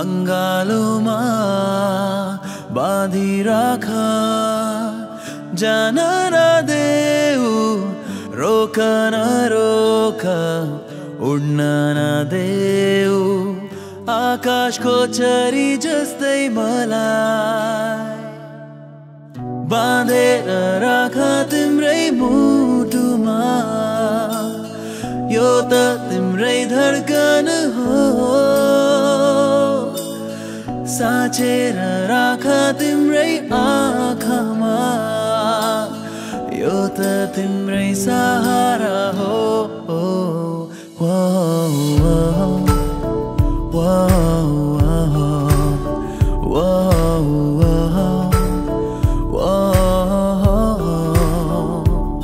angaluma, bandhi rakha. Jana na deu, roka na roka, udna na deu, akash ko chari jastai malai, bandhe rakha timrei mutuma, yota timrei dharkan ho. Sachera rakha timrei aakhama, yota timrei sahara ho. Whoa, whoa, whoa, whoa, whoa, whoa,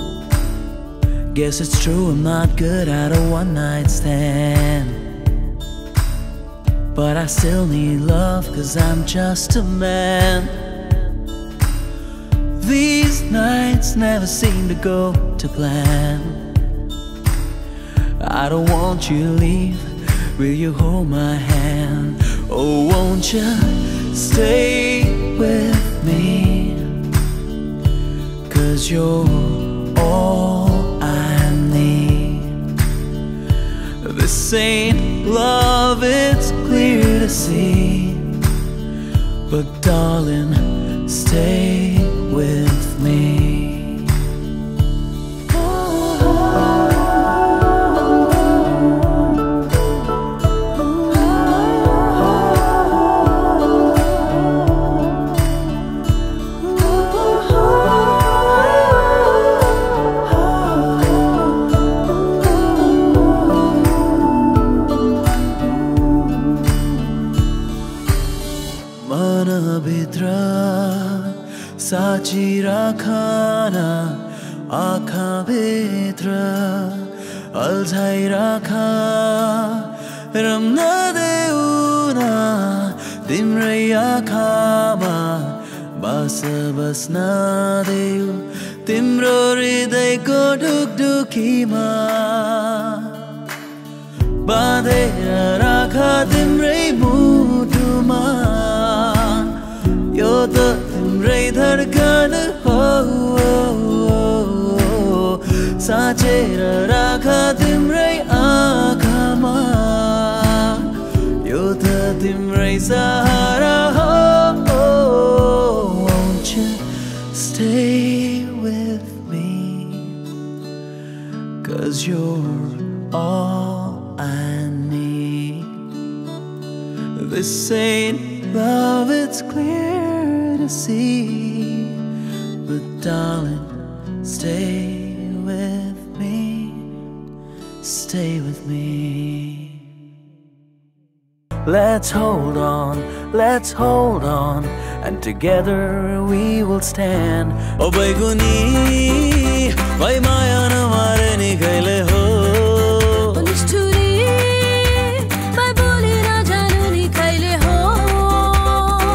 whoa. Guess it's true, I'm not good at a one-night stand, but I still need love, cause I'm just a man. These nights never seem to go to plan. I don't want you to leave, will you hold my hand? Oh, won't you stay with me, cause you're all I need. This ain't love, it's clear to see, but darling, stay with me. Mana bhitra sachi rakhana, aakha bhitra alzhai rakha. Ramna deuna timrei aakhama, basa basna deu timro hriday ko dukduki ma. Bandhe rakha timrei mutuma, yota timrei dharkan ho. Sachera rakha timrei aakhama, yota timrei sahara ho. Won't you stay with me, cause you're all I need. This ain't love, it's clear to see, but darling, stay with me, stay with me. Let's hold on, and together we will stand. Oh, baiguni, bhai maya na mare nikaile ho.